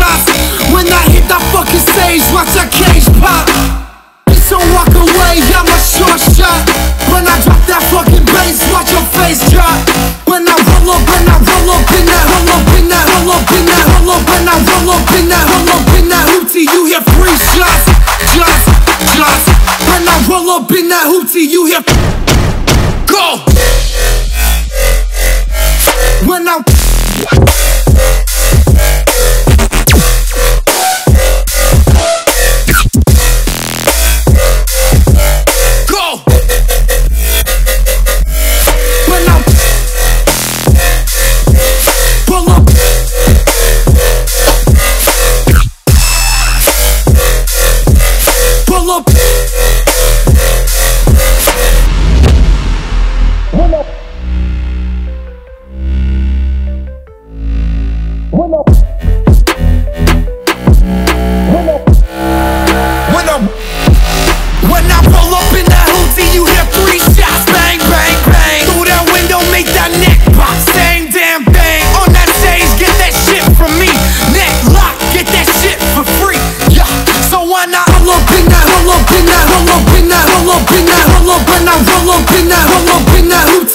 shots. When I hit that fucking stage, watch that cage pop. Please don't walk away, I'm a short shot. When I drop that fucking bass, watch your face drop. When I roll up, when I roll up in that, roll up in that, roll up in that, roll up, when I roll up in that, roll up in that hootie, you hear free shots, shots, shots. When I roll up in that hootie, you hear go. When I'm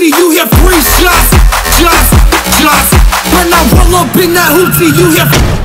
you hear free shots, shots, shots. When I roll up in that hootie, you hear.